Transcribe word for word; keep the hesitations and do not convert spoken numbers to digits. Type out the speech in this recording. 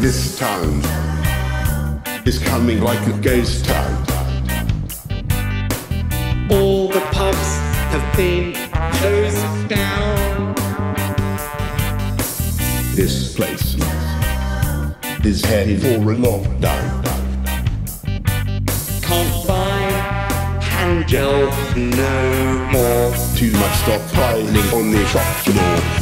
This town is coming like a ghost town. All the pubs have been closed down. This place is headed for a lockdown. Can't buy hand gel no more. Too much stockpiling on the shop floor.